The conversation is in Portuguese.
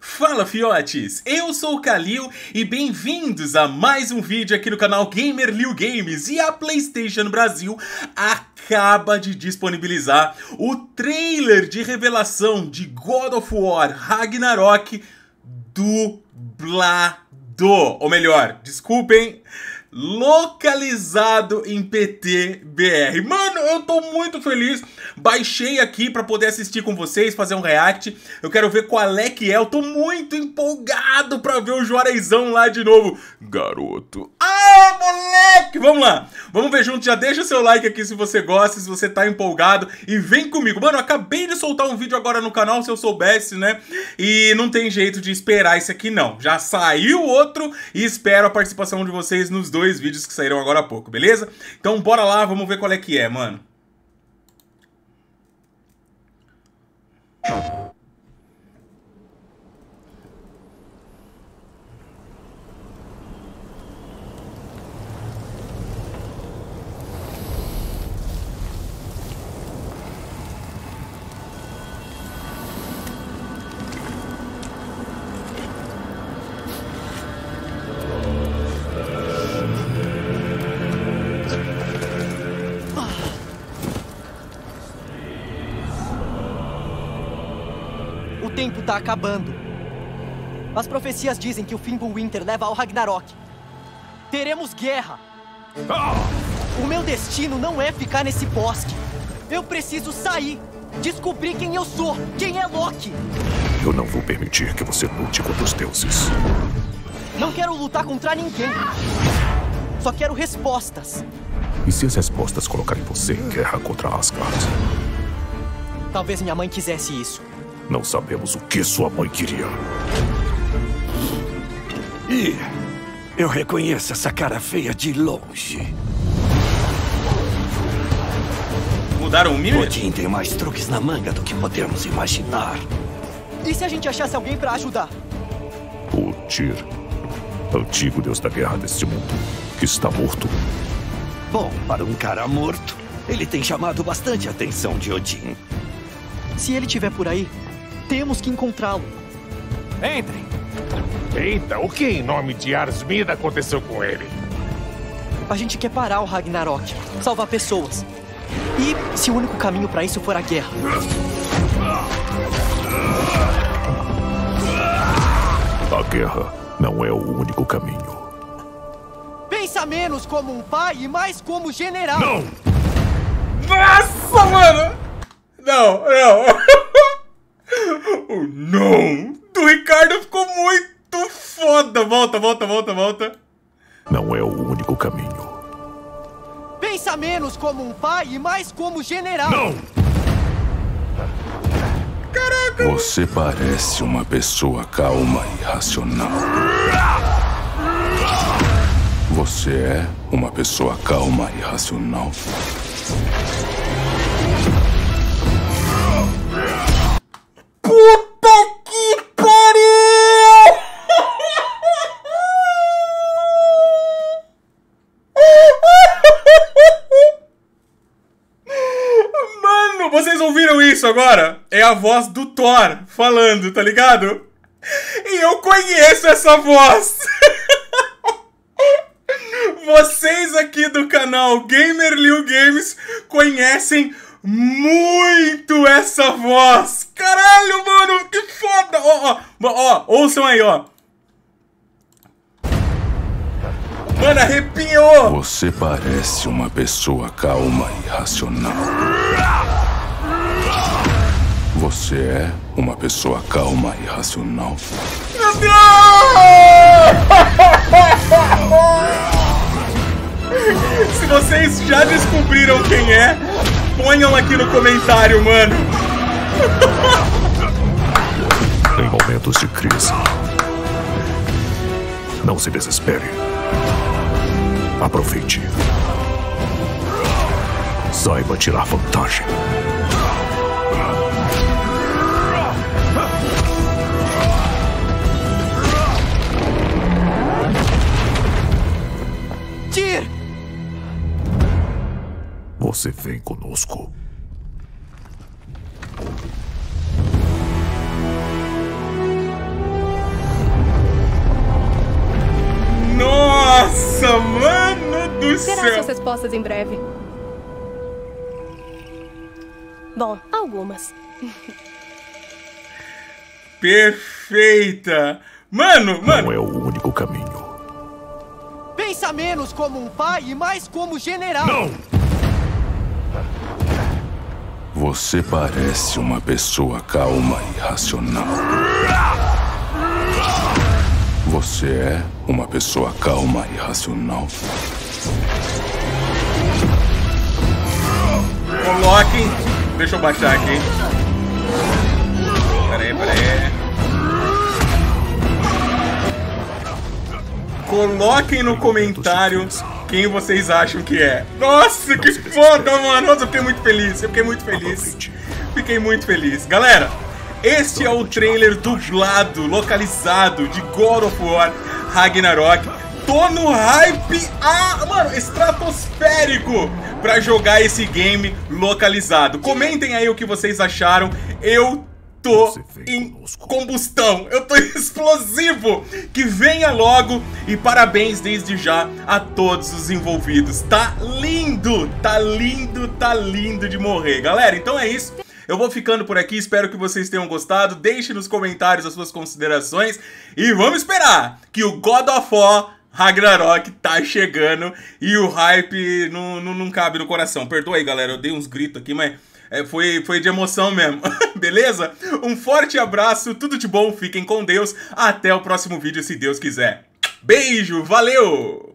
Fala fiotes, eu sou o Kalil e bem-vindos a mais um vídeo aqui no canal GamerLilGames. E a PlayStation Brasil acaba de disponibilizar o trailer de revelação de God of War Ragnarok dublado, ou melhor, desculpem, localizado em PTBR. Mano, eu tô muito feliz. Baixei aqui pra poder assistir com vocês, fazer um react. Eu quero ver qual é que é. Eu tô muito empolgado pra ver o Juarezão lá de novo. Garoto. Ah, moleque! Vamos lá. Vamos ver junto. Já deixa o seu like aqui se você gosta, se você tá empolgado. E vem comigo. Mano, eu acabei de soltar um vídeo agora no canal, se eu soubesse, né? E não tem jeito de esperar esse aqui, não. Já saiu outro e espero a participação de vocês nos dois vídeos que saíram agora há pouco, beleza? Então bora lá, vamos ver qual é que é, mano. O tempo tá acabando. As profecias dizem que o Fimbulwinter leva ao Ragnarok. Teremos guerra. O meu destino não é ficar nesse bosque. Eu preciso sair, descobrir quem eu sou, quem é Loki. Eu não vou permitir que você lute contra os deuses. Não quero lutar contra ninguém. Só quero respostas. E se as respostas colocarem você em guerra contra Asgard? Talvez minha mãe quisesse isso. Não sabemos o que sua mãe queria. E eu reconheço essa cara feia de longe. Mudaram o mínimo? Odin tem mais truques na manga do que podemos imaginar. E se a gente achasse alguém pra ajudar? O Tyr, antigo deus da guerra deste mundo, que está morto. Bom, para um cara morto, ele tem chamado bastante a atenção de Odin. Se ele estiver por aí, temos que encontrá-lo. Entrem! Eita, o que em nome de Arsmida aconteceu com ele? A gente quer parar o Ragnarok, salvar pessoas. E se o único caminho para isso for a guerra? A guerra não é o único caminho. Pensa menos como um pai e mais como general. Não! Nossa, mano! Não, não! Oh, não! Do Ricardo ficou muito foda! Volta, volta, volta, volta! Não é o único caminho. Pensa menos como um pai e mais como general! Não! Caraca! Você parece uma pessoa calma e racional. Você é uma pessoa calma e racional. Vocês ouviram isso agora? É a voz do Thor falando, tá ligado? E eu conheço essa voz! Vocês aqui do canal GamerLilGames conhecem muito essa voz! Caralho, mano! Que foda! Ó, ó, ó, ouçam aí, ó. Mano, arrepiou! Você parece uma pessoa calma e racional. Você é uma pessoa calma e racional. Meu Deus! Se vocês já descobriram quem é, ponham aqui no comentário, mano. Em momentos de crise, não se desespere. Aproveite. Saiba tirar vantagem. Você vem conosco. Nossa, mano do céu! Terá suas respostas em breve. Bom, algumas. Perfeita! Mano! Não é o único caminho. Pensa menos como um pai e mais como general. Não! Você parece uma pessoa calma e racional. Você é uma pessoa calma e racional. Coloquem. Deixa eu baixar aqui. Peraí. Coloquem no comentário quem vocês acham que é. Nossa, que foda, mano. Nossa, eu fiquei muito feliz. Galera, este é o trailer dublado, localizado, de God of War Ragnarok. Tô no hype, mano, estratosférico pra jogar esse game localizado. Comentem aí o que vocês acharam. Eu tô em combustão, eu tô explosivo. Que venha logo e parabéns desde já a todos os envolvidos. Tá lindo, tá lindo de morrer. Galera, então é isso. Eu vou ficando por aqui, espero que vocês tenham gostado. Deixe nos comentários as suas considerações e vamos esperar que o God of War Ragnarok tá chegando e o hype não cabe no coração. Perdoa aí, galera, eu dei uns gritos aqui, mas... foi de emoção mesmo, beleza? Um forte abraço, tudo de bom, fiquem com Deus, até o próximo vídeo, se Deus quiser. Beijo, valeu!